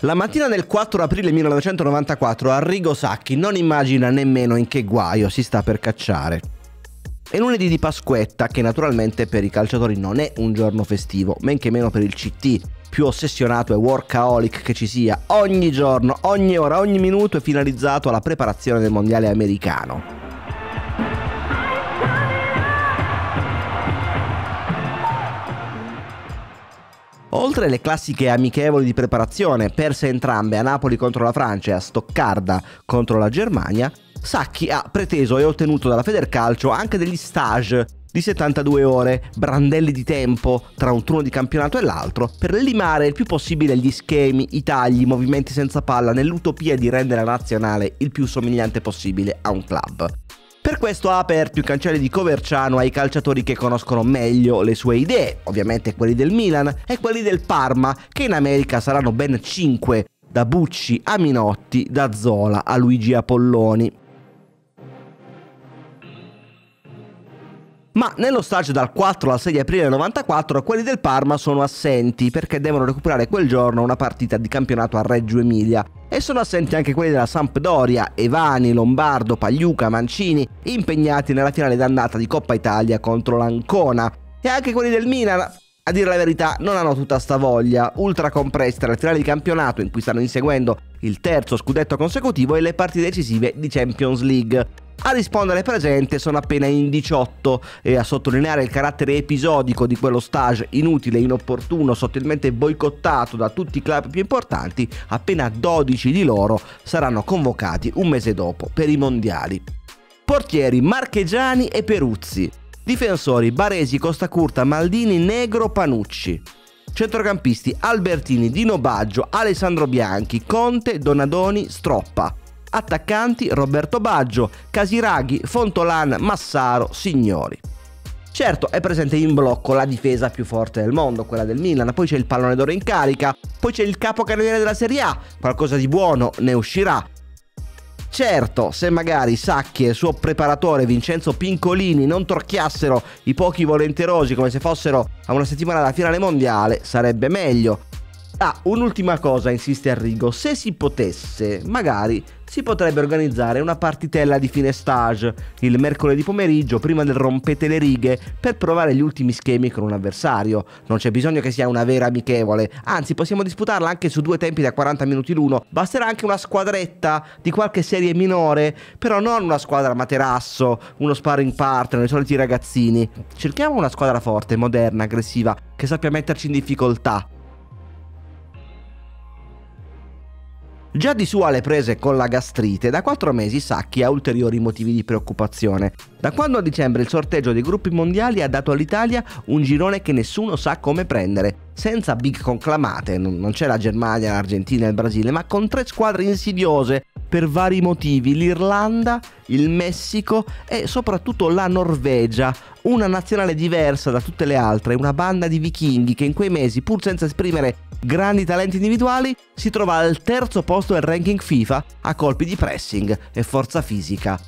La mattina del 4 aprile 1994 Arrigo Sacchi non immagina nemmeno in che guaio si sta per cacciare. È lunedì di Pasquetta, che naturalmente per i calciatori non è un giorno festivo, men che meno per il CT, più ossessionato e workaholic che ci sia. Ogni giorno, ogni ora, ogni minuto è finalizzato alla preparazione del mondiale americano. Oltre alle classiche amichevoli di preparazione, perse entrambe a Napoli contro la Francia e a Stoccarda contro la Germania, Sacchi ha preteso e ottenuto dalla Federcalcio anche degli stage di 72 ore, brandelli di tempo tra un turno di campionato e l'altro, per limare il più possibile gli schemi, i tagli, i movimenti senza palla, nell'utopia di rendere la nazionale il più somigliante possibile a un club. Per questo ha aperto i cancelli di Coverciano ai calciatori che conoscono meglio le sue idee, ovviamente quelli del Milan e quelli del Parma, che in America saranno ben 5, da Bucci a Minotti, da Zola a Luigi Apolloni. Ma nello stage dal 4 al 6 aprile 94 quelli del Parma sono assenti perché devono recuperare quel giorno una partita di campionato a Reggio Emilia, e sono assenti anche quelli della Sampdoria, Evani, Lombardo, Pagliuca, Mancini, impegnati nella finale d'andata di Coppa Italia contro l'Ancona, e anche quelli del Milan, a dire la verità, non hanno tutta sta voglia, ultra compressa la finale di campionato in cui stanno inseguendo il terzo scudetto consecutivo e le partite decisive di Champions League. A rispondere presente sono appena in 18, e a sottolineare il carattere episodico di quello stage inutile, inopportuno, sottilmente boicottato da tutti i club più importanti, appena 12 di loro saranno convocati un mese dopo per i mondiali. Portieri Marchegiani e Peruzzi. Difensori Baresi, Costa Curta, Maldini, Negro, Panucci. Centrocampisti Albertini, Dino Baggio, Alessandro Bianchi, Conte, Donadoni, Stroppa. Attaccanti Roberto Baggio, Casiraghi, Fontolan, Massaro, Signori. Certo, è presente in blocco la difesa più forte del mondo, quella del Milan, poi c'è il pallone d'oro in carica, poi c'è il capocannoniere della Serie A, qualcosa di buono ne uscirà. Certo, se magari Sacchi e il suo preparatore Vincenzo Pincolini non torchiassero i pochi volenterosi come se fossero a una settimana dalla finale mondiale, sarebbe meglio. Ah, un'ultima cosa, insiste Arrigo, se si potesse, magari si potrebbe organizzare una partitella di fine stage, il mercoledì pomeriggio prima del rompete le righe, per provare gli ultimi schemi con un avversario. Non c'è bisogno che sia una vera amichevole, anzi possiamo disputarla anche su due tempi da 40 minuti l'uno, basterà anche una squadretta di qualche serie minore, però non una squadra materasso, uno sparring partner, i soliti ragazzini. Cerchiamo una squadra forte, moderna, aggressiva, che sappia metterci in difficoltà. Già di su alle prese con la gastrite, da 4 mesi Sacchi ha ulteriori motivi di preoccupazione. Da quando a dicembre il sorteggio dei gruppi mondiali ha dato all'Italia un girone che nessuno sa come prendere, senza big conclamate, non c'è la Germania, l'Argentina e il Brasile, ma con 3 squadre insidiose per vari motivi, l'Irlanda, il Messico e soprattutto la Norvegia, una nazionale diversa da tutte le altre, una banda di vichinghi che in quei mesi, pur senza esprimere grandi talenti individuali, si trova al terzo posto del ranking FIFA a colpi di pressing e forza fisica.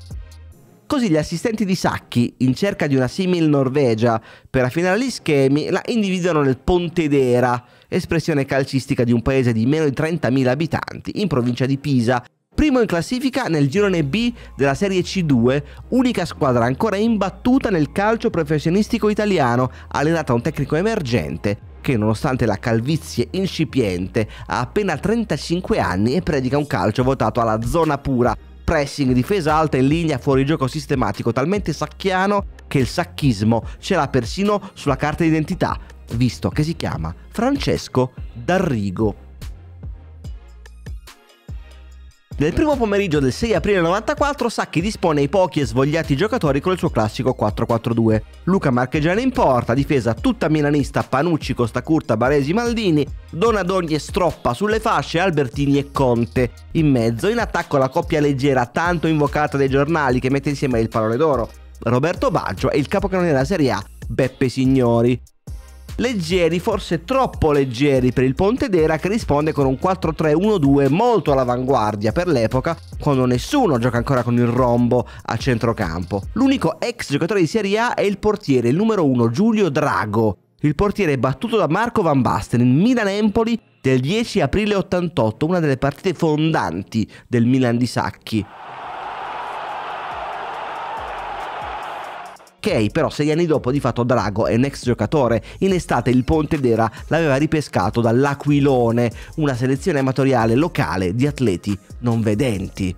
Così gli assistenti di Sacchi, in cerca di una simil Norvegia per affinare gli schemi, la individuano nel Pontedera, espressione calcistica di un paese di meno di 30.000 abitanti in provincia di Pisa, primo in classifica nel girone B della Serie C2, unica squadra ancora imbattuta nel calcio professionistico italiano, allenata a un tecnico emergente che, nonostante la calvizie incipiente, ha appena 35 anni e predica un calcio votato alla zona pura, pressing, difesa alta in linea, fuorigioco sistematico, talmente sacchiano che il sacchismo ce l'ha persino sulla carta d'identità, visto che si chiama Francesco D'Arrigo. Nel primo pomeriggio del 6 aprile 94 Sacchi dispone i pochi e svogliati giocatori con il suo classico 4-4-2. Luca Marchegiani in porta, difesa tutta milanista, Panucci, Costa Curta, Baresi, Maldini, Donadoni e Stroppa sulle fasce, Albertini e Conte. In mezzo, in attacco, la coppia leggera tanto invocata dai giornali, che mette insieme il pallone d'oro, Roberto Baggio, e il capocannoniere della Serie A, Beppe Signori. Leggeri, forse troppo leggeri per il Pontedera, che risponde con un 4-3-1-2 molto all'avanguardia per l'epoca, quando nessuno gioca ancora con il rombo a centrocampo. L'unico ex giocatore di Serie A è il portiere, il numero 1, Giulio Drago. Il portiere battuto da Marco Van Basten in Milan-Empoli del 10 aprile 88, una delle partite fondanti del Milan di Sacchi, che però 6 anni dopo di fatto Drago è un ex giocatore. In estate il Pontedera l'aveva ripescato dall'Aquilone, una selezione amatoriale locale di atleti non vedenti.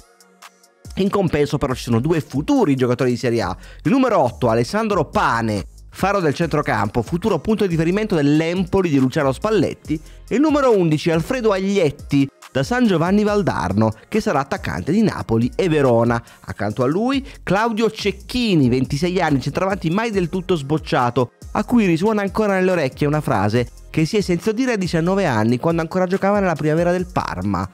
In compenso però ci sono 2 futuri giocatori di Serie A. Il numero 8 Alessandro Pane, faro del centrocampo, futuro punto di riferimento dell'Empoli di Luciano Spalletti, e il numero 11 Alfredo Aglietti, da San Giovanni Valdarno, che sarà attaccante di Napoli e Verona. Accanto a lui Claudio Cecchini, 26 anni, centravanti mai del tutto sbocciato, a cui risuona ancora nelle orecchie una frase che si è sentito dire a 19 anni quando ancora giocava nella primavera del Parma: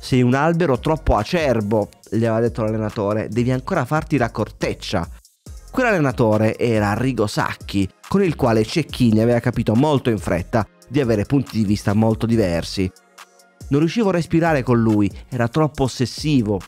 sei un albero troppo acerbo, gli aveva detto l'allenatore, devi ancora farti la corteccia. Quell'allenatore era Arrigo Sacchi, con il quale Cecchini aveva capito molto in fretta di avere punti di vista molto diversi. Non riuscivo a respirare con lui, era troppo ossessivo.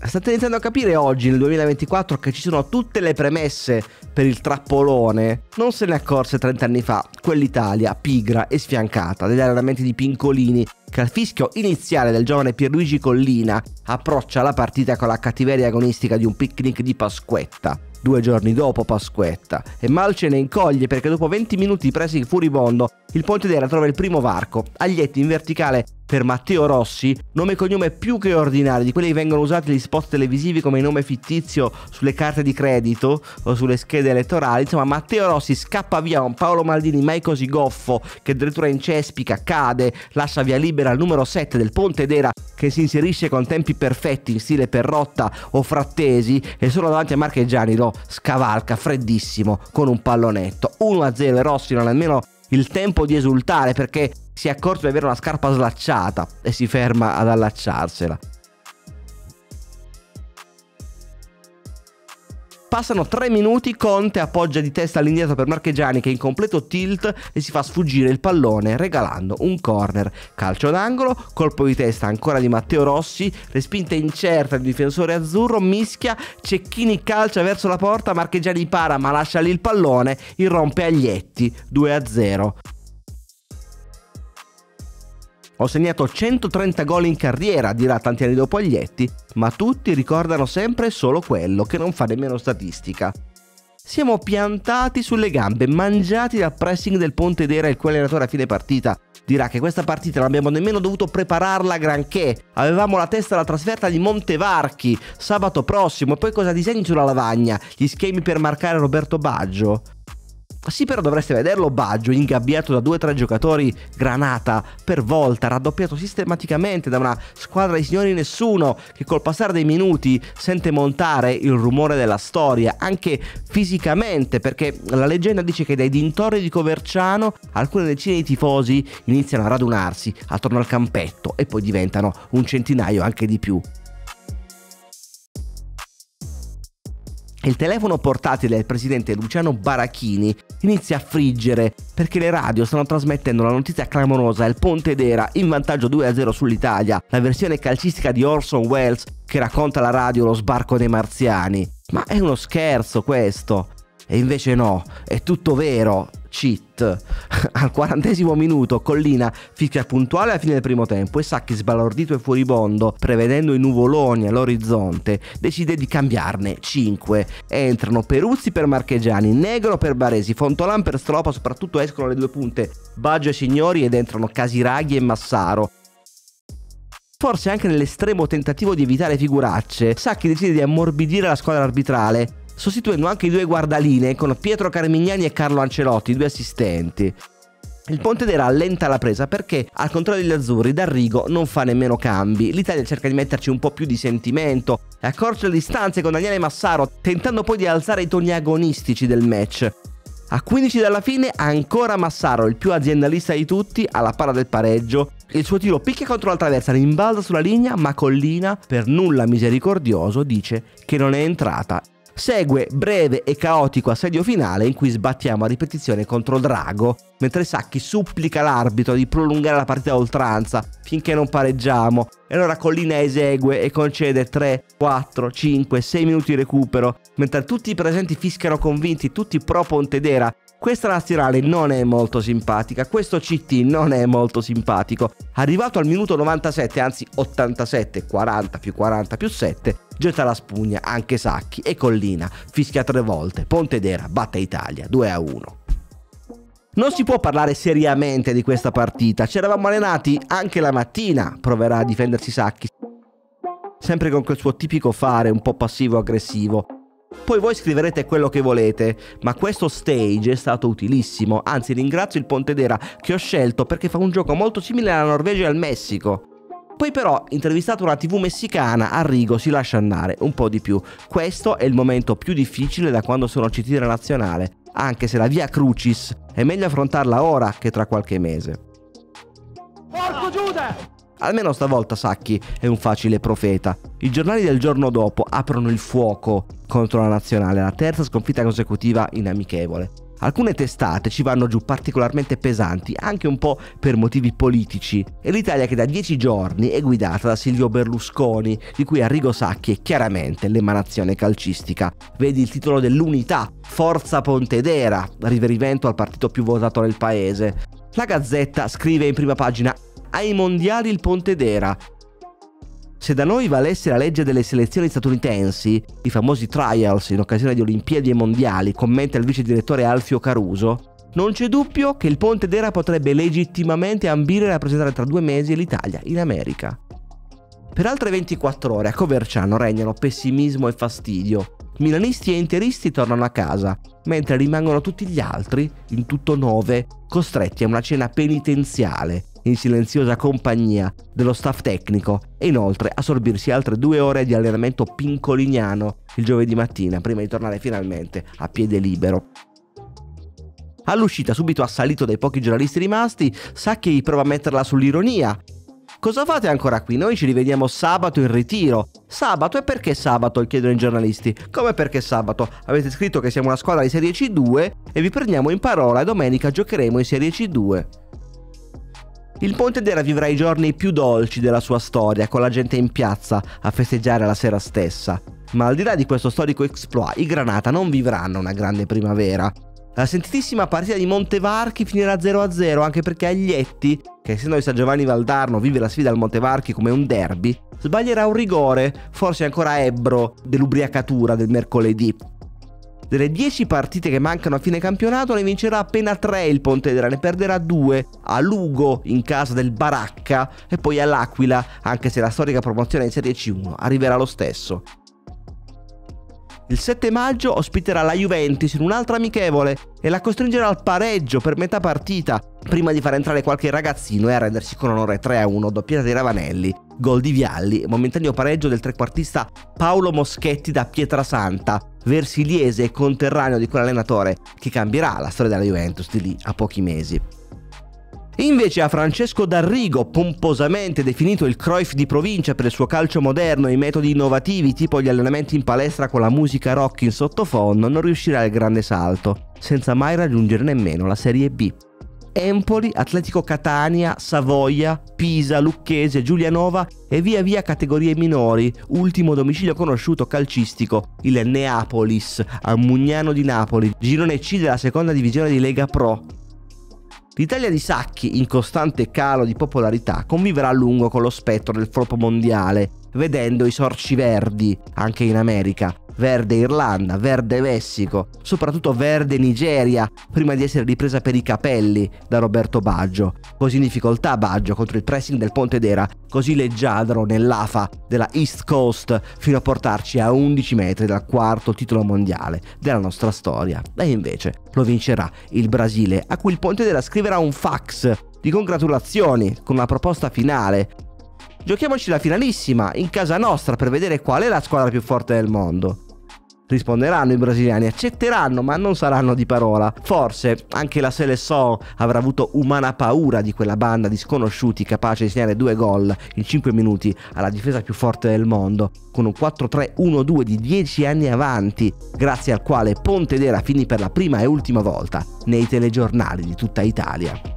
State iniziando a capire oggi, nel 2024, che ci sono tutte le premesse per il trappolone? Non se ne accorse 30 anni fa quell'Italia pigra e sfiancata degli allenamenti di Pincolini, che al fischio iniziale del giovane Pierluigi Collina approccia la partita con la cattiveria agonistica di un picnic di Pasquetta. 2 giorni dopo Pasquetta, e mal ce ne incoglie, perché dopo 20 minuti di pressing furibondo il Pontedera trova il primo varco. Aglietti in verticale per Matteo Rossi, nome e cognome più che ordinari, di quelli che vengono usati negli spot televisivi come nome fittizio sulle carte di credito o sulle schede elettorali. Insomma, Matteo Rossi scappa via un Paolo Maldini mai così goffo, che addirittura incespica, cade, lascia via libera al numero 7 del Pontedera, che si inserisce con tempi perfetti in stile Perrotta o Frattesi, e solo davanti a Marchegiani lo scavalca freddissimo con un pallonetto. 1-0, e Rossi non ha nemmeno il tempo di esultare, perché si è accorto di avere una scarpa slacciata e si ferma ad allacciarsela. Passano 3 minuti, Conte appoggia di testa all'indietro per Marchegiani, che è in completo tilt e si fa sfuggire il pallone regalando un corner. Calcio d'angolo, colpo di testa ancora di Matteo Rossi, respinta incerta del difensore azzurro, mischia, Cecchini calcia verso la porta, Marchegiani para ma lascia lì il pallone, irrompe Aglietti, 2-0. Ho segnato 130 gol in carriera, dirà tanti anni dopo Aglietti, ma tutti ricordano sempre solo quello che non fa nemmeno statistica. Siamo piantati sulle gambe, mangiati dal pressing del Pontedera, il cui allenatore a fine partita dirà che questa partita non abbiamo nemmeno dovuto prepararla granché. Avevamo la testa alla trasferta di Montevarchi sabato prossimo, e poi cosa disegni sulla lavagna? Gli schemi per marcare Roberto Baggio? Sì, però dovreste vederlo Baggio, ingabbiato da 2-3 giocatori granata per volta, raddoppiato sistematicamente da una squadra di signori nessuno, che col passare dei minuti sente montare il rumore della storia, anche fisicamente, perché la leggenda dice che dai dintorni di Coverciano alcune decine di tifosi iniziano a radunarsi attorno al campetto, e poi diventano un centinaio, anche di più. Il telefono portatile del presidente Luciano Barachini inizia a friggere, perché le radio stanno trasmettendo la notizia clamorosa: il Pontedera in vantaggio 2-0 sull'Italia, la versione calcistica di Orson Welles che racconta alla radio lo sbarco dei marziani. Ma è uno scherzo questo? E invece no, è tutto vero. Cheat. Al 40° minuto Collina fischia puntuale alla fine del primo tempo, e Sacchi, sbalordito e fuoribondo, prevedendo i nuvoloni all'orizzonte, decide di cambiarne 5. Entrano Peruzzi per Marchegiani, Negro per Baresi, Fontolan per Stroppa, soprattutto escono le 2 punte Baggio e Signori, ed entrano Casiraghi e Massaro. Forse anche nell'estremo tentativo di evitare figuracce, Sacchi decide di ammorbidire la squadra arbitrale, sostituendo anche i 2 guardaline con Pietro Carmignani e Carlo Ancelotti, i 2 assistenti. Il Pontedera allenta la presa, perché al contrario degli azzurri D'Arrigo non fa nemmeno cambi. L'Italia cerca di metterci un po' più di sentimento e accorcia le distanze con Daniele Massaro, tentando poi di alzare i toni agonistici del match. A 15 dalla fine ancora Massaro, il più aziendalista di tutti, alla palla del pareggio. Il suo tiro picchia contro la traversa, rimbalza sulla linea, ma Collina, per nulla misericordioso, dice che non è entrata. Segue breve e caotico assedio finale, in cui sbattiamo a ripetizione contro Drago, mentre Sacchi supplica l'arbitro di prolungare la partita a oltranza finché non pareggiamo, e allora Collina esegue e concede 3, 4, 5, 6 minuti di recupero, mentre tutti i presenti fischiano convinti, tutti pro Pontedera, Questa Laziale non è molto simpatica, questo CT non è molto simpatico. Arrivato al minuto 97, anzi 87, 40 più 40 più 7, getta la spugna anche Sacchi e Collina fischia 3 volte. Pontedera batte Italia 2-1. Non si può parlare seriamente di questa partita, ci eravamo allenati anche la mattina, proverà a difendersi Sacchi, sempre con quel suo tipico fare un po' passivo-aggressivo. Poi voi scriverete quello che volete, ma questo stage è stato utilissimo, anzi ringrazio il Pontedera che ho scelto perché fa un gioco molto simile alla Norvegia e al Messico. Poi però, intervistato una TV messicana, Arrigo si lascia andare un po' di più. Questo è il momento più difficile da quando sono CT della nazionale, anche se la via crucis è meglio affrontarla ora che tra qualche mese. Porco Giuda! Almeno stavolta Sacchi è un facile profeta. I giornali del giorno dopo aprono il fuoco contro la nazionale, la terza sconfitta consecutiva in amichevole. Alcune testate ci vanno giù particolarmente pesanti, anche un po' per motivi politici. È l'Italia che da 10 giorni è guidata da Silvio Berlusconi, di cui Arrigo Sacchi è chiaramente l'emanazione calcistica. Vedi il titolo dell'Unità, Forza Pontedera, riferimento al partito più votato nel paese. La Gazzetta scrive in prima pagina: ai mondiali il Pontedera. Se da noi valesse la legge delle selezioni statunitensi, i famosi trials in occasione di Olimpiadi e Mondiali, commenta il vice direttore Alfio Caruso, non c'è dubbio che il Pontedera potrebbe legittimamente ambire a rappresentare tra 2 mesi l'Italia in America. Per altre 24 ore a Coverciano regnano pessimismo e fastidio. Milanisti e interisti tornano a casa, mentre rimangono tutti gli altri, in tutto 9, costretti a una cena penitenziale, in silenziosa compagnia dello staff tecnico, e inoltre a sorbirsi altre 2 ore di allenamento pincoliniano il giovedì mattina, prima di tornare finalmente a piede libero. All'uscita, subito assalito dai pochi giornalisti rimasti, Sacchi prova a metterla sull'ironia. Cosa fate ancora qui? Noi ci rivediamo sabato in ritiro. Sabato? E perché sabato? Chiedono i giornalisti. Come perché sabato? Avete scritto che siamo una squadra di Serie C2 e vi prendiamo in parola e domenica giocheremo in Serie C2. Il Pontedera vivrà i giorni più dolci della sua storia, con la gente in piazza a festeggiare la sera stessa. Ma al di là di questo storico exploit, i Granata non vivranno una grande primavera. La sentitissima partita di Montevarchi finirà 0-0, anche perché Aglietti, che essendo di San Giovanni Valdarno vive la sfida al Montevarchi come un derby, sbaglierà un rigore, forse ancora ebbro dell'ubriacatura del mercoledì. Delle 10 partite che mancano a fine campionato ne vincerà appena 3 il Pontedera, ne perderà 2 a Lugo in casa del Baracca e poi all'Aquila, anche se la storica promozione in Serie C1 arriverà lo stesso. Il 7 maggio ospiterà la Juventus in un'altra amichevole e la costringerà al pareggio per metà partita, prima di far entrare qualche ragazzino e arrendersi con onore 3-1, doppietta dei Ravanelli, gol di Vialli, momentaneo pareggio del trequartista Paolo Moschetti da Pietrasanta, versiliese e conterraneo di quell'allenatore che cambierà la storia della Juventus di lì a pochi mesi. Invece a Francesco D'Arrigo, pomposamente definito il Cruyff di provincia per il suo calcio moderno e i metodi innovativi tipo gli allenamenti in palestra con la musica rock in sottofondo, non riuscirà il grande salto, senza mai raggiungere nemmeno la Serie B. Empoli, Atletico Catania, Savoia, Pisa, Lucchese, Giulianova e via via categorie minori, ultimo domicilio conosciuto calcistico, il Neapolis, a Mugnano di Napoli, girone C della seconda divisione di Lega Pro. L'Italia di Sacchi, in costante calo di popolarità, conviverà a lungo con lo spettro del flop mondiale, vedendo i sorci verdi anche in America, verde Irlanda, verde Messico, soprattutto verde Nigeria, prima di essere ripresa per i capelli da Roberto Baggio. Così in difficoltà Baggio contro il pressing del Pontedera, così leggiadro nell'afa della East Coast, fino a portarci a 11 metri dal quarto titolo mondiale della nostra storia. E invece lo vincerà il Brasile, a cui il Pontedera scriverà un fax di congratulazioni con una proposta finale. Giochiamoci la finalissima in casa nostra per vedere qual è la squadra più forte del mondo. Risponderanno i brasiliani, accetteranno, ma non saranno di parola. Forse anche la Seleção avrà avuto umana paura di quella banda di sconosciuti capace di segnare 2 gol in 5 minuti alla difesa più forte del mondo, con un 4-3-1-2 di 10 anni avanti, grazie al quale Pontedera finì per la prima e ultima volta nei telegiornali di tutta Italia.